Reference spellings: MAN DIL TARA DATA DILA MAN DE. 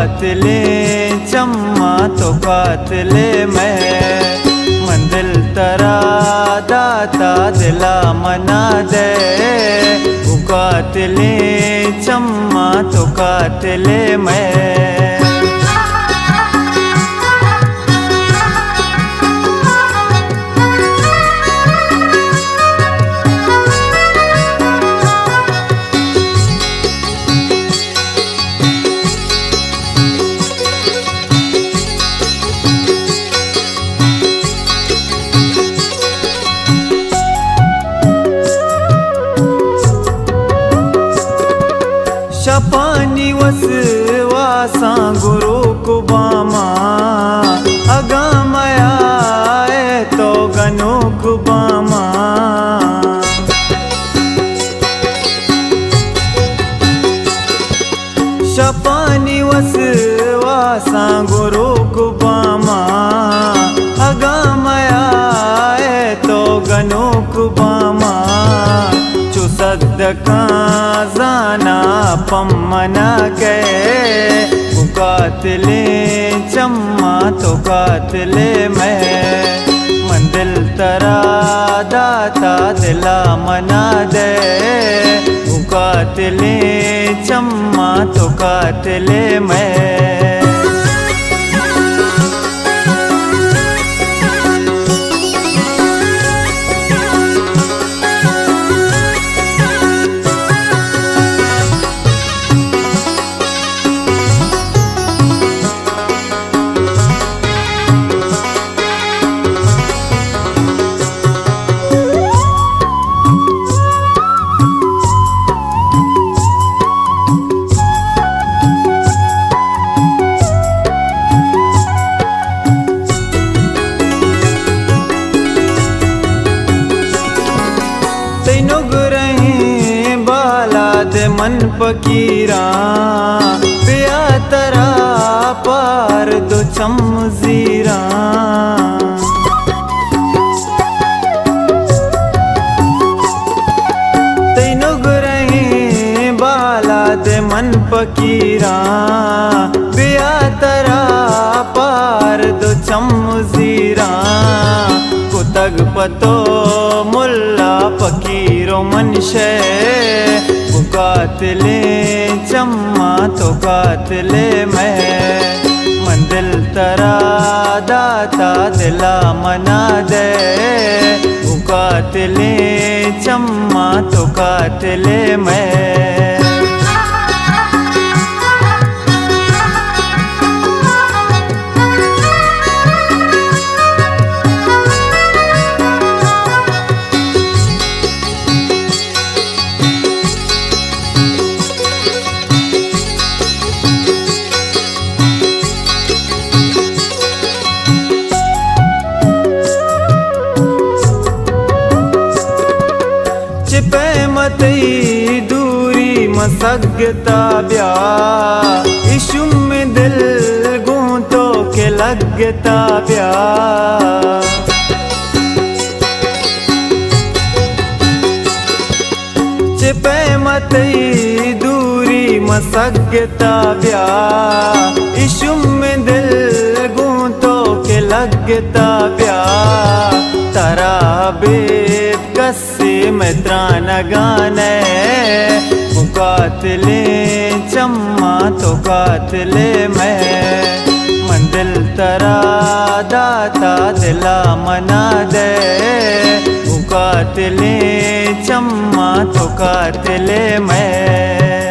पातले चम्मा तो पातले मैं, मन दिल तरा दाता दिला मना दे। उकातले चम्मा तो कातले मैं। शपानी वसवासा गुरु कुबामा अगामया तो गनो कुबामा। शपानी वसवासा गुरु कुबामा अगामया तो गनो कुबामा। सदका जाना पमना के उकातले चम्मा तो कातले मैं, मन दिल तरा दाता दिला मना दे। उकातले चम्मा तो कातले मैं। मन पकीरा पिया तरा पार दो चम जीरा। तैनो गुरे बाला दे मन पकीरा पिया तरा पार दो चम जीरा। कुतग पतो मुल्ला पकीरो मनशे कातले चम्मा तो कातले मैं, मन दिल तरा दाता दिला मना दे। उकातले चम्मा तो कातले मैं। मतई दूरी मसगता ब्या इशुम में दिल गूंतो के लगता ब्या। चिपे मतई दूरी मसगता ब्या इशुम में दिल गूंतो के लगता ब्या। तरा बेब कस्से में त्राना गाने। उकातले चम्मा तो कातले मैं, मन दिल तरा दाता दिला मना दे। उकातले चम्मा तो कातले मैं।